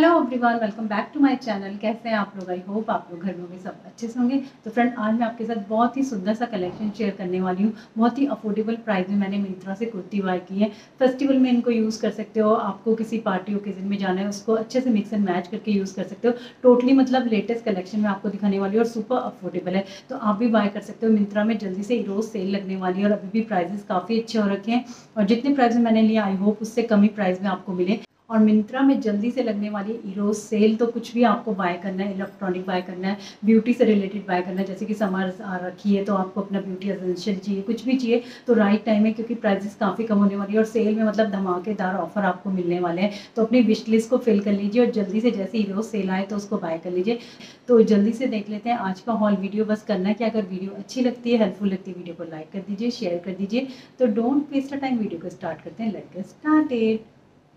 Hello everyone, welcome back to my channel. कैसे हैं आप लोग? आई होप आप लोग घर में भी सब अच्छे से होंगे। तो फ्रेंड, आज मैं आपके साथ बहुत ही सुंदर सा कलेक्शन शेयर करने वाली हूँ। बहुत ही अफोर्डेबल प्राइस में मैंने मिंत्रा से कुर्ती बाय की है। फेस्टिवल में इनको यूज़ कर सकते हो, आपको किसी पार्टी ओकेजन में जाना है उसको अच्छे से मिक्स एंड मैच करके यूज़ कर सकते हो। टोटली मतलब लेटेस्ट कलेक्शन में आपको दिखाने वाली हूँ और सुपर अफोर्डेबल है, तो आप भी बाय कर सकते हो। मिंत्रा में जल्दी से रोज़ सेल लगने वाली है और अभी भी प्राइजेस काफ़ी अच्छे हो रखे हैं और जितने प्राइस में मैंने लिया आई होप उससे कम ही प्राइस में आपको मिले। और मिंत्रा में जल्दी से लगने वाली ईरो सेल, तो कुछ भी आपको बाय करना है, इलेक्ट्रॉनिक बाय करना है, ब्यूटी से रिलेटेड बाय करना है, जैसे कि समर्स आ रखी है तो आपको अपना ब्यूटी एसेंशियल चाहिए, कुछ भी चाहिए तो राइट टाइम है, क्योंकि प्राइसेस काफ़ी कम होने वाली है और सेल में मतलब धमाकेदार ऑफर आपको मिलने वाले हैं। तो अपनी विश लिस्ट को फिल कर लीजिए और जल्दी से जैसे ईरो सेल आए तो उसको बाय कर लीजिए। तो जल्दी से देख लेते हैं आज का हॉल वीडियो। बस करना कि अगर वीडियो अच्छी लगती है, हेल्पफुल लगती है, वीडियो को लाइक कर दीजिए, शेयर कर दीजिए। तो डोंट वेस्ट टाइम, वीडियो को स्टार्ट करते हैं, लेट्स गेट स्टार्टेड।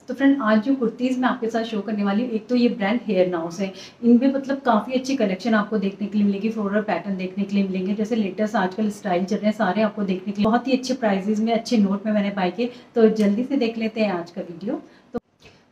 तो फ्रेंड, आज जो कुर्तीज़ मैं आपके साथ शो करने वाली हूँ, एक तो ये ब्रांड हेयर नाउ है, इनमें मतलब काफ़ी अच्छी कलेक्शन आपको देखने के लिए मिलेगी, फ्लोरल पैटर्न देखने के लिए मिलेंगे, जैसे लेटेस्ट आजकल स्टाइल चल रहे हैं सारे आपको देखने के लिए। बहुत ही अच्छे प्राइजेस में, अच्छे नोट में मैंने पाई के। तो जल्दी से देख लेते हैं आज का वीडियो।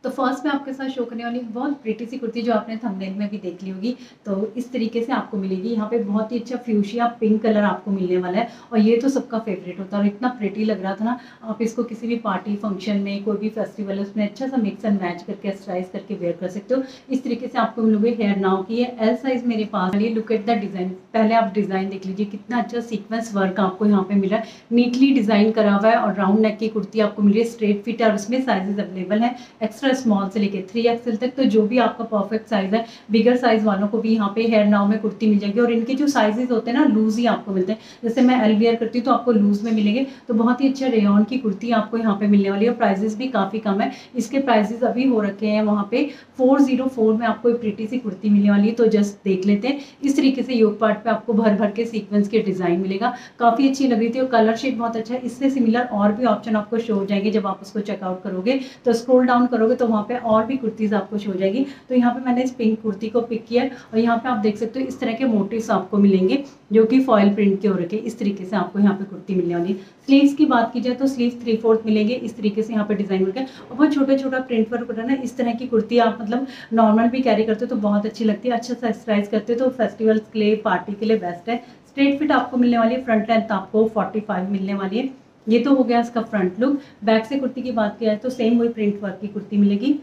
तो फर्स्ट मैं आपके साथ शो करने वाली हूँ बहुत प्रिटी सी कुर्ती, जो आपने थंबनेल में भी देख ली होगी। तो इस तरीके से आपको मिलेगी। यहाँ पे बहुत ही अच्छा फ्यूशिया पिंक कलर आपको मिलने वाला है और ये तो सबका फेवरेट होता है और इतना प्रिटी लग रहा था ना। आप इसको किसी भी पार्टी फंक्शन में, कोई भी फेस्टिवल है उसमें अच्छा सा मिक्स एंड मैच करके स्टाइल करके वेयर कर सकते हो। इस तरीके से आपको मिलोगे। हेयर नाउ की है एल साइज मेरे पास। ये लुक एट द डिज़ाइन, पहले आप डिज़ाइन देख लीजिए, कितना अच्छा सीक्वेंस वर्क आपको यहाँ पे मिला है, नीटली डिज़ाइन करा हुआ है। और राउंड नेक की कुर्ती आपको मिली है, स्ट्रेट फिट है और उसमें साइजेज अवेलेबल है एक्स्ट्रा स्मॉल से लेके 3XL तक। तो जो भी आपका परफेक्ट साइज है, बिगर साइज वालों को भी यहाँ पे हेयर नाउ में कुर्ती मिल जाएगी। और इनके जो साइजेस होते हैं ना, लूज ही आपको मिलते हैं, जैसे मैं एल वेयर करती हूँ तो आपको लूज में मिलेंगे। तो बहुत ही अच्छा रेयॉन की कुर्ती आपको यहाँ पे मिलने वाली है और प्राइजेस भी काफ़ी कम है। इसके प्राइजेस अभी हो रखे हैं वहाँ पे 404 में आपको एक प्रिटी सी कुर्ती मिलने वाली है। तो जस्ट देख लेते हैं। इस तरीके से योग पार्ट पर आपको भर भर के सीक्वेंस के डिज़ाइन मिलेगा, काफ़ी अच्छी लग रही थी और कलर शेड बहुत अच्छा है। इससे सिमिलर और भी ऑप्शन आपको शो हो जाएंगे जब आप उसको चेकआउट करोगे। तो स्क्रोल डाउन करोगे तो वहाँ पे और भी कुर्तीज़ आपको शो हो जाएगी। तो यहाँ पे मैंने इस पिंक कुर्ती को पिक किया और यहाँ पे आप देख सकते हो इस तरह के मोटिव्स आपको मिलेंगे जो कि फॉयल प्रिंट के हो रखे। इस तरीके से आपको यहाँ पे कुर्ती मिलने वाली है। स्लीव्स की बात की जाए तो स्लीव्स 3/4 मिलेंगे। इस तरीके से यहाँ पे डिज़ाइन मिल गया और बहुत छोटा छोटा प्रिंट वर्क होता है ना। इस तरह की कुर्ती आप मतलब नॉर्मल भी कैरी करते हो तो बहुत अच्छी लगती है, अच्छा एक्सरसाइज करते हो तो फेस्टिवल्स के लिए, पार्टी के लिए बेस्ट है। स्ट्रेट फिट आपको मिलने वाली है। फ्रंट लेंथ आपको 45 मिलने वाली है। ये तो हो गया इसका फ्रंट लुक। बैक से कुर्ती की बात किया जाए तो सेम वही प्रिंट वर्क की कुर्ती मिलेगी।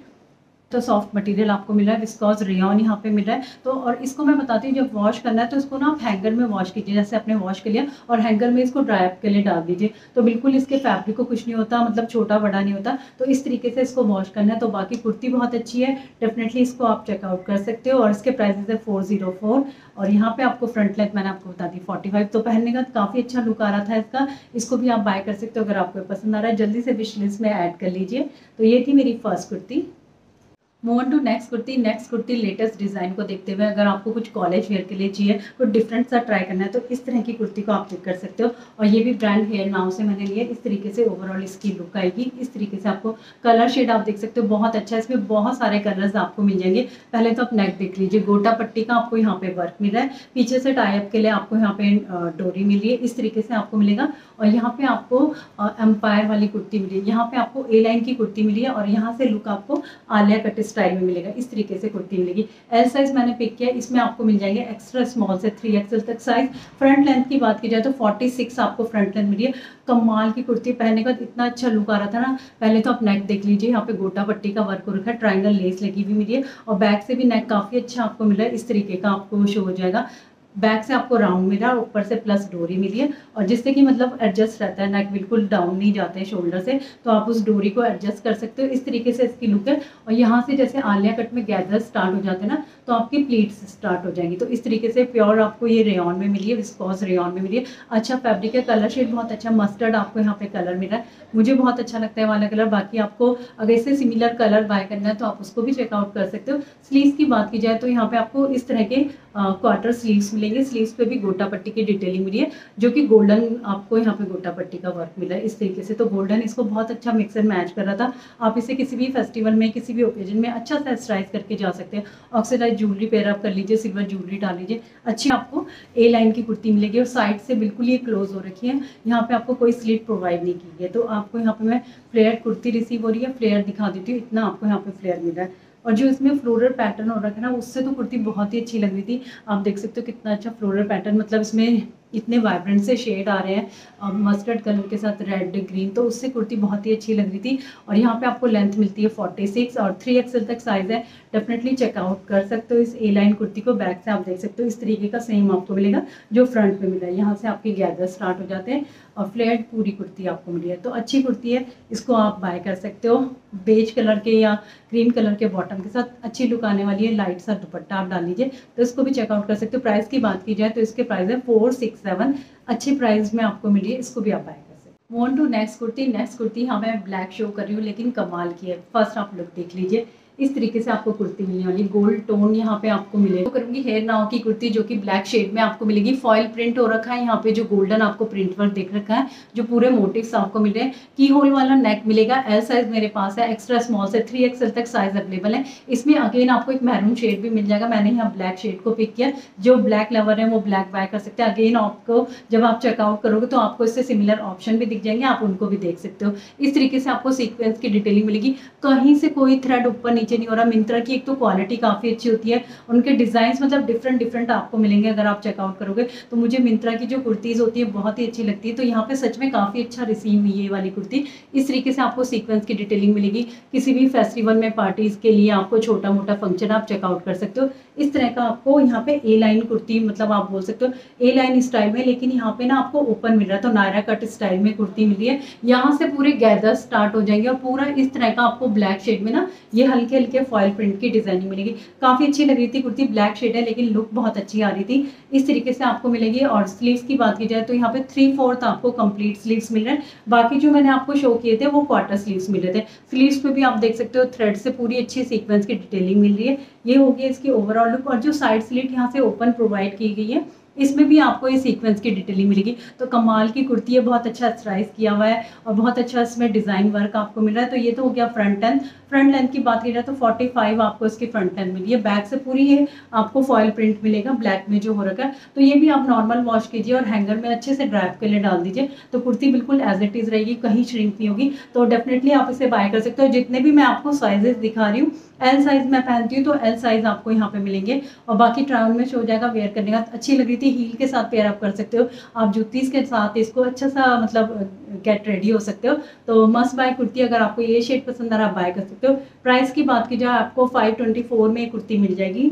तो सॉफ्ट मटेरियल आपको मिला है, विस्कॉस रेयॉन यहाँ पे मिला है। तो और इसको मैं बताती हूँ, जब वॉश करना है तो इसको ना आप हैंगर में वॉश कीजिए, जैसे आपने वॉश कर लिया और हैंगर में इसको ड्राई अप के लिए डाल दीजिए। तो बिल्कुल इसके फैब्रिक को कुछ नहीं होता, मतलब छोटा बड़ा नहीं होता। तो इस तरीके से इसको वॉश करना है। तो बाकी कुर्ती बहुत अच्छी है, डेफिनेटली इसको आप चेकआउट कर सकते हो। और इसके प्राइसेस है 404 और यहाँ पे आपको फ्रंट लेंथ मैंने आपको बता दी 45। तो पहनने का काफ़ी अच्छा लुक आ रहा था इसका। इसको भी आप बाय कर सकते हो अगर आपको पसंद आ रहा है, जल्दी से विश लिस्ट में ऐड कर लीजिए। तो ये थी मेरी first kurti. Move on to next kurti. Next kurti latest design को देखते हुए अगर आपको कुछ कॉलेज वेयर के लिए चाहिए, कुछ डिफरेंट सा ट्राई करना है तो इस तरह की कुर्ती को आप पिक कर सकते हो। और ये भी ब्रांड हेयर नाउ से मैंने लिया। इस तरीके से ओवरऑल इसकी लुक आएगी। इस तरीके से आपको कलर शेड आप देख सकते हो, बहुत अच्छा है। इसमें बहुत सारे कलर्स आपको मिल जाएंगे। पहले तो आप नेक देख लीजिए, गोटा पट्टी का आपको यहाँ पे वर्क मिला है, पीछे से टाई अप के लिए आपको यहाँ पे डोरी मिली है। इस तरीके से आपको मिलेगा। और यहाँ पे आपको एम्पायर वाली कुर्ती मिली है, यहाँ पे आपको ए लाइन की कुर्ती मिली है और यहाँ से लुक आपको आलिया कट स्टाइल में मिलेगा। इस तरीके से कुर्ती मिलेगी। एल साइज मैंने पिक किया, इसमें आपको मिल जाएंगे एक्स्ट्रा स्मॉल से 3XL तक साइज। फ्रंट लेंथ की बात की जाए तो 46 आपको फ्रंट लेंथ मिली है। कमाल की कुर्ती, पहनने का इतना अच्छा लुक आ रहा था ना। पहले तो आप नेक देख लीजिए, यहाँ पे गोटा पट्टी का वर्क हो रखा है, ट्राइंगल लेस लगी हुई मिली है और बैक से भी नेक काफ़ी अच्छा आपको मिला है। इस तरीके का आपको शो हो जाएगा। बैक से आपको राउंड मिला, ऊपर से प्लस डोरी मिली है और जिससे कि मतलब एडजस्ट रहता है, नेक बिल्कुल डाउन नहीं जाते हैं शोल्डर से, तो आप उस डोरी को एडजस्ट कर सकते हो। इस तरीके से इसकी लुक है। और यहाँ से जैसे आलिया कट में गैदर स्टार्ट हो जाते हैं ना, तो आपकी प्लीट्स स्टार्ट हो जाएंगी। तो इस तरीके से प्योर आपको ये रेयॉन में मिली है, विस्कॉस रेयॉन में मिली है। अच्छा फैब्रिक है, कलर शेड बहुत अच्छा, मस्टर्ड आपको यहाँ पे कलर मिला है, मुझे बहुत अच्छा लगता है वाला कलर। बाकी आपको अगर इससे सिमिलर कलर बाय करना है तो आप उसको भी चेकआउट कर सकते हो। स्लीव्स की बात की जाए तो यहाँ पे आपको इस तरह के क्वार्टर स्लीव्स मिलेंगे। स्लीव्स पे भी गोटा पट्टी की डिटेलिंग मिली है, जो कि गोल्डन आपको यहाँ पे गोटा पट्टी का वर्क मिला है। इस तरीके से तो गोल्डन इसको बहुत अच्छा मिक्स एंड मैच कर रहा था। आप इसे किसी भी फेस्टिवल में, किसी भी ओकेजन में अच्छा सा स्टाइल करके जा सकते हैं। ऑक्सीडाइज ज्वेलरी पेयर अप कर लीजिए, सिल्वर ज्वेलरी डाल लीजिए। अच्छी आपको ए लाइन की कुर्ती मिलेगी और साइड से बिल्कुल ये क्लोज हो रखी है, यहाँ पे आपको कोई स्लीट प्रोवाइड नहीं की है। तो आपको यहाँ पे मैं फ्लेयर कुर्ती रिसीव हो रही है, फ्लेयर दिखा देती हूँ, इतना आपको यहाँ पे फ्लेयर मिला है। और जो इसमें फ्लोरल पैटर्न हो रखा है ना, उससे तो कुर्ती बहुत ही अच्छी लग रही थी। आप देख सकते हो कितना अच्छा फ्लोरल पैटर्न, मतलब इसमें इतने वाइब्रेंट से शेड आ रहे हैं मस्टर्ड कलर के साथ रेड ग्रीन, तो उससे कुर्ती बहुत ही अच्छी लग रही थी। और यहाँ पे आपको लेंथ मिलती है 46 और 3XL तक साइज़ है। डेफिनेटली चेकआउट कर सकते हो इस ए लाइन कुर्ती को। बैक से आप देख सकते हो इस तरीके का सेम आपको मिलेगा जो फ्रंट पे मिला है, यहाँ से आपके गैदर स्टार्ट हो जाते हैं और फ्लेयर्ड पूरी कुर्ती आपको मिली है। तो अच्छी कुर्ती है, इसको आप बाय कर सकते हो। बेज कलर के या क्रीम कलर के बॉटम के साथ अच्छी लुक आने वाली है। लाइट सा दुपट्टा आप डाल लीजिए तो इसको भी चेकआउट कर सकते हो। प्राइस की बात की जाए तो इसके प्राइस है 467। अच्छी प्राइस में आपको मिली है, इसको भी आप बाय कर सकते हो। Move to next kurti. Next kurti हाँ मैं ब्लैक शो कर रही हूँ लेकिन कमाल की है। फर्स्ट आप लुक देख लीजिए, इस तरीके से आपको कुर्ती मिलने वाली। गोल्ड टोन यहाँ पे आपको मिलेगा। तो करूंगी हेयर नाउ की कुर्ती जो कि ब्लैक शेड में आपको मिलेगी। फॉइल प्रिंट हो रखा है, यहाँ पे जो गोल्डन आपको प्रिंट वर्क देख रखा है, जो पूरे मोटिव्स आपको मिल रहे हैं। की होल वाला नेक मिलेगा। एल साइज मेरे पास है, एक्स्ट्रा स्मॉल से 3XL तक साइज अवेलेबल है। इसमें अगेन आपको एक मैरून शेड भी मिल जाएगा। मैंने यहाँ ब्लैक शेड को पिक किया। जो ब्लैक लवर है वो ब्लैक बाय कर सकते हैं। अगेन आपको जब आप चेकआउट करोगे तो आपको इससे सिमिलर ऑप्शन भी दिख जाएंगे, आप उनको भी देख सकते हो। इस तरीके से आपको सीक्वेंस की डिटेलिंग मिलेगी। कहीं से कोई थ्रेड ऊपर नहीं हो रहा। मिंत्रा की एक तो क्वालिटी काफी अच्छी होती है, उनके डिजाइन्स मतलब डिफरेंट डिफरेंट आपको मिलेंगे। अगर आप चेकआउट करोगे तो मुझे मिंत्रा की जो कुर्तीज होती है बहुत ही अच्छी लगती है। तो यहाँ पे सच में काफी अच्छा रिसीव हुई है ये वाली कुर्ती। इस तरीके से आपको सीक्वेंस की डिटेलिंग मिलेगी। किसी भी फेस्टिवल में, पार्टीज के लिए, आपको छोटा मोटा फंक्शन आप चेकआउट कर सकते हो। इस तरह का आपको यहाँ पे ए लाइन कुर्ती, मतलब आप बोल सकते हो ए लाइन स्टाइल में, लेकिन यहाँ पे ना आपको ओपन मिल रहा है, तो नायरा कट स्टाइल में कुर्ती मिली है। यहाँ से पूरे गैदर स्टार्ट हो जाएंगे और पूरा इस तरह का आपको ब्लैक शेड में ना ये हल्के हल्के फॉइल प्रिंट की डिजाइनिंग मिलेगी। काफी अच्छी लग रही थी कुर्ती। ब्लैक शेड है लेकिन लुक बहुत अच्छी आ रही थी। इस तरीके से आपको मिलेगी। और स्लीव्स की बात की जाए तो यहाँ पे 3/4 आपको कंप्लीट स्लीव्स मिल रहे हैं। बाकी जो मैंने आपको शो किए थे वो क्वार्टर स्लीव्स मिल रहे थे। स्लीव्स पे भी आप देख सकते हो थ्रेड से पूरी अच्छी सीक्वेंस की डिटेलिंग मिल रही है। ये होगी इसकी ओवरऑल लुक। और जो साइड स्लीट यहाँ से ओपन प्रोवाइड की गई है, इसमें भी आपको ये सीक्वेंस की डिटेलिंग मिलेगी। तो कमाल की कुर्ती है, बहुत अच्छा स्ट्राइज किया हुआ है और बहुत अच्छा इसमें डिज़ाइन वर्क आपको मिल रहा है। तो ये तो हो गया फ्रंट लेंथ। फ्रंट लेंथ की बात की जाए तो 45 आपको इसकी फ्रंट लेंथ मिली है। बैक से पूरी ये आपको फॉयल प्रिंट मिलेगा ब्लैक में जो हो रखा है। तो ये भी आप नॉर्मल वॉश कीजिए और हैंगर में अच्छे से ड्राइव के लिए डाल दीजिए। तो कुर्ती बिल्कुल एज इट इज़ रहेगी, कहीं श्रिंक नहीं होगी। तो डेफिनेटली आप इसे बाय कर सकते हो। जितने भी मैं आपको साइजेस दिखा रही हूँ, एल साइज मैं पहनती हूँ तो एल साइज आपको यहाँ पे मिलेंगे। और बाकी ट्राउन में शो जाएगा वेयर करने का। अच्छी लग रही थी, हील के साथ पेयर अप कर सकते हो आप, जूतीज़ के साथ इसको अच्छा सा मतलब गेट रेडी हो सकते हो। तो मस्ट बाय कुर्ती। अगर आपको ये शेड पसंद आ रहा आप बाय कर सकते हो। प्राइस की बात की जाए आपको 524 में कुर्ती मिल जाएगी।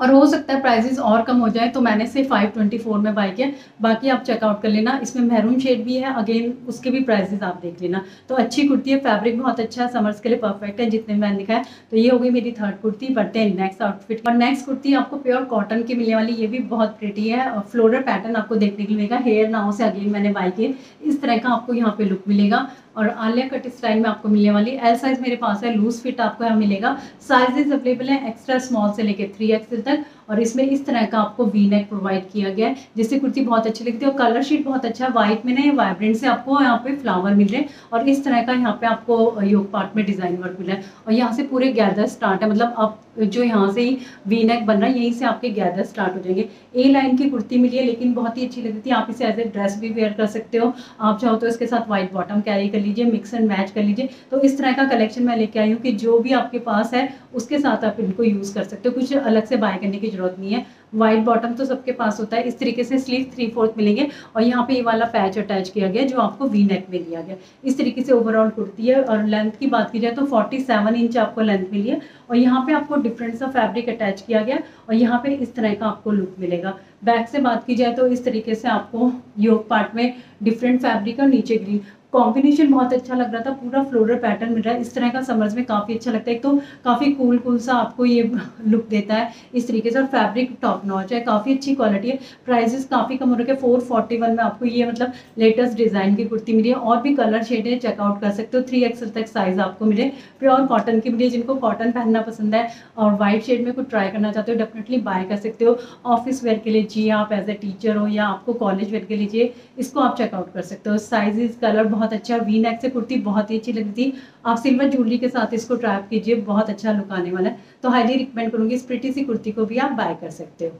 और हो सकता है प्राइजेस और कम हो जाए, तो मैंने सिर्फ 524 में बाय किया। बाकी आप चेकआउट कर लेना। इसमें मैरून शेड भी है, अगेन उसके भी प्राइजेस आप देख लेना। तो अच्छी कुर्ती है, फैब्रिक बहुत अच्छा है, समर्स के लिए परफेक्ट है जितने मैंने दिखाया। तो ये हो गई मेरी थर्ड कुर्ती। बढ़ते हैं नेक्स्ट आउटफिट। और नेक्स्ट कुर्ती आपको प्योर कॉटन की मिलने वाली, ये भी बहुत प्रिटी है। और फ्लोरल पैटर्न आपको देखने के लिए मिलेगा। हेयर नाउ से अगेन मैंने बाय किए। इस तरह का आपको यहाँ पे लुक मिलेगा और आलिया कट स्टाइल में आपको मिलने वाली। एल साइज मेरे पास है, लूज फिट आपको यहाँ मिलेगा। साइजेस अवेलेबल हैं एक्स्ट्रा स्मॉल से लेके 3XL तक। और इसमें इस तरह का आपको वी नेक प्रोवाइड किया गया है, जिससे कुर्ती बहुत अच्छी लगती है। और कलर शीट बहुत अच्छा है, व्हाइट में ना ये वाइब्रेंट से आपको यहाँ पे फ्लावर मिल रहे हैं। और इस तरह का यहाँ पे आपको योग पार्ट में डिजाइन वर्क मिला है। और यहाँ से पूरे गैदर स्टार्ट है, मतलब आप जो यहाँ से ही वी नेक बन रहा है यहीं से आपके गैदर स्टार्ट हो जाएंगे। ए लाइन की कुर्ती मिली है लेकिन बहुत ही अच्छी लगती है। आप इसे एज ए ड्रेस भी वेयर कर सकते हो। आप चाहो तो इसके साथ व्हाइट बॉटम कैरी कर लीजिए, मिक्स एंड मैच कर लीजिए। तो इस तरह का कलेक्शन मैं लेके आई हूँ कि जो भी आपके पास है उसके साथ आप इनको यूज़ कर सकते हो। कुछ अलग से बाय करने की जरूरत नहीं है। वाइट बॉटम तो सबके पास होता है। इस तरीके से स्लीव 3/4 मिलेंगे और यहाँ पे ये वाला पैच अटैच किया गया जो आपको वी नेक में दिया गया। इस तरीके से ओवरऑल कुर्ती है। और लेंथ की बात की जाए तो 47 इंच आपको लेंथ मिली है। और यहाँ पे आपको डिफरेंट सा फैब्रिक अटैच किया गया और यहाँ पे इस तरह का आपको लुक मिलेगा। बैक से बात की जाए तो इस तरीके से आपको योग पार्ट में डिफरेंट फैब्रिक और नीचे ग्रीन कॉम्बिनेशन बहुत अच्छा लग रहा था। पूरा फ्लोरल पैटर्न मिल रहा है। इस तरह का समर्स में काफ़ी अच्छा लगता है। एक तो काफ़ी कूल सा आपको ये लुक देता है इस तरीके से। और फैब्रिक टॉप नॉच है, काफ़ी अच्छी क्वालिटी है। प्राइजेस काफ़ी कम हो रखे। 441 में आपको ये मतलब लेटेस्ट डिज़ाइन की कुर्ती मिली है। और भी कलर शेड है, चेकआउट कर सकते हो। 3XL तक साइज़ आपको मिले। प्योर कॉटन की मिली। जिनको कॉटन पहनना पसंद है और वाइट शेड में कुछ ट्राई करना चाहते हो डेफिनेटली बाय कर सकते हो। ऑफिस वेयर के लिए जी आप एज ए टीचर हो या आपको कॉलेज वेयर के लीजिए, इसको आप चेकआउट कर सकते हो। साइजेस कलर बहुत अच्छा। वी नेक से कुर्ती बहुत ही अच्छी लगती थी। आप सिल्वर ज्वेलरी के साथ इसको ट्रैप कीजिए, बहुत अच्छा लुक आने वाला है। तो हाईली रिकमेंड करूंगी इस प्रिटी सी कुर्ती को भी आप बाय कर सकते हो।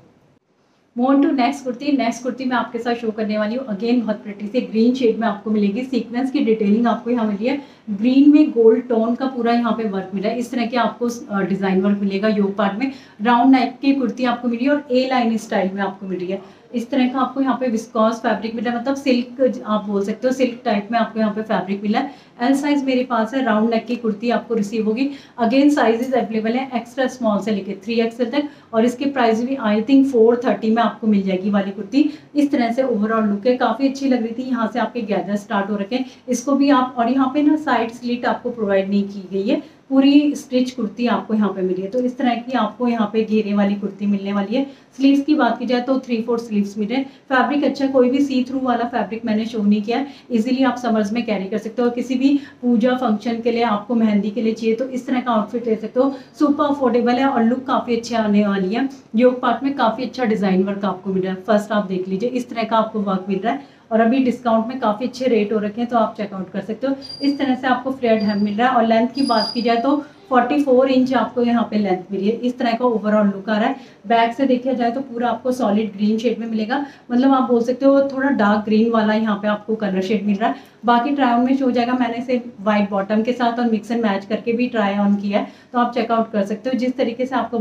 Move to next kurti. Next kurti मैं आपके साथ शो करने वाली हूँ। अगेन बहुत प्रिटी सी ग्रीन शेड में आपको मिलेगी। सीक्वेंस की डिटेलिंग आपको यहाँ मिली है। ग्रीन में गोल्ड टोन का पूरा यहाँ पे वर्क मिला है। इस तरह के आपको डिजाइन वर्क मिलेगा। योग पार्ट में राउंड नेक की कुर्ती आपको मिली है और ए लाइन स्टाइल में आपको मिली है। इस तरह का आपको यहाँ पे विस्कॉस फैब्रिक मिला है, मतलब सिल्क आप बोल सकते हो, सिल्क टाइप में आपको यहाँ पे फैब्रिक मिला है। एल साइज मेरे पास है। राउंड नेक की कुर्ती आपको रिसीव होगी। अगेन साइजेस अवेलेबल है एक्स्ट्रा स्मॉल से लेके 3XL तक, और इसके प्राइस भी आई थिंक 430 में आपको मिल जाएगी वाली कुर्ती। इस तरह से ओवरऑल लुक है, काफ़ी अच्छी लग रही थी। यहाँ से आपके गैदर स्टार्ट हो रखे हैं, इसको भी आप, और यहाँ पे ना साइड स्लीट आपको प्रोवाइड नहीं की गई है, पूरी स्टिच कुर्ती आपको यहाँ पे मिली है। तो इस तरह की आपको यहाँ पे घेरे वाली कुर्ती मिलने वाली है। स्लीव्स की बात की जाए तो 3/4 स्लीव्स मिले। फैब्रिक अच्छा, कोई भी सी थ्रू वाला फैब्रिक मैंने शो नहीं किया है, इजीली आप समर्स में कैरी कर सकते हो। किसी भी पूजा फंक्शन के लिए, आपको मेहंदी के लिए चाहिए तो इस तरह का आउटफिट ले सकते हो। सुपर अफोर्डेबल है और लुक काफ़ी अच्छी आने वाली है। योग पार्ट में काफ़ी अच्छा डिज़ाइन वर्क आपको मिल रहा है। फर्स्ट आप देख लीजिए, इस तरह का आपको वर्क मिल रहा है और अभी डिस्काउंट में काफ़ी अच्छे रेट हो रखे हैं, तो आप चेकआउट कर सकते हो। इस तरह से आपको फ्लेयर्ड हेम मिल रहा है और लेंथ की बात की जाए तो 44 इंच आपको यहाँ पे लेंथ मिली है। इस तरह का ओवरऑल लुक आ रहा है। बैक से देखा जाए तो पूरा आपको सॉलिड ग्रीन शेड में मिलेगा, मतलब आप बोल सकते हो थोड़ा डार्क ग्रीन वाला यहाँ पे आपको कलर शेड मिल रहा है। बाकी ट्राई ऑन में शो हो जाएगा। मैंने इसे वाइट बॉटम के साथ और मिक्स एंड मैच करके भी ट्राई ऑन किया है, तो आप चेकआउट कर सकते हो। जिस तरीके से आपको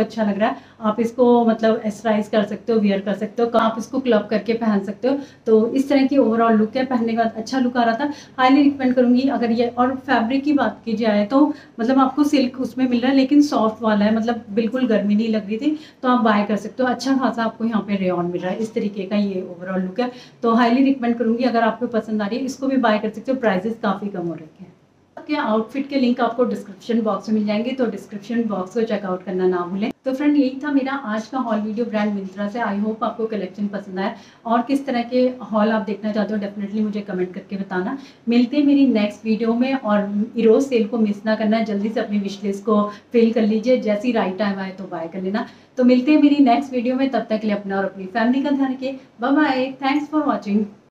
अच्छा लग रहा है आप इसको मतलब एक्सरसाइज कर सकते हो, वेयर कर सकते हो, आप इसको क्लब करके पहन सकते हो। तो इस तरह की ओवरऑल लुक है। पहनने के बाद अच्छा लुक आ रहा था, हाईली रिकमेंड करूंगी। अगर ये और फैब्रिक की बात की जाए तो मतलब आपको सिल्क उसमें मिल रहा है, लेकिन सॉफ्ट वाला है, मतलब बिल्कुल गर्मी नहीं लग रही थी, तो आप बाय कर सकते हो। अच्छा खासा आपको यहाँ पे रेयॉन मिल रहा है। इस तरीके का ये ओवरऑल लुक है, तो हाईली रिकमेंड करूंगी। अगर आपको पसंद आ रही है इसको भी बाय कर सकते हो, प्राइसेस काफ़ी कम हो रखे हैं। के आउटफिट के लिंक आपको डिस्क्रिप्शन बॉक्स में मिल जाएंगे, तो डिस्क्रिप्शन बॉक्स को चेकआउट करना ना भूलें। तो फ्रेंड, यही था मेरा आज का हॉल वीडियो ब्रांड मिंत्रा से। आई होप आपको कलेक्शन पसंद आया, और किस तरह के हॉल आप देखना चाहते हो डेफिनेटली मुझे कमेंट करके बताना। मिलते हैं मेरी नेक्स्ट वीडियो में, और ईरोज सेल को मिस ना करना, जल्दी से अपनी विश लिस्ट को फिल कर लीजिए, जैसी राइट टाइम आए तो बाय कर लेना। तो मिलते हैं मेरी नेक्स्ट वीडियो में, तब तक के लिए अपना और अपनी फैमिली का ध्यान रखिए। Bye bye, thanks for watching.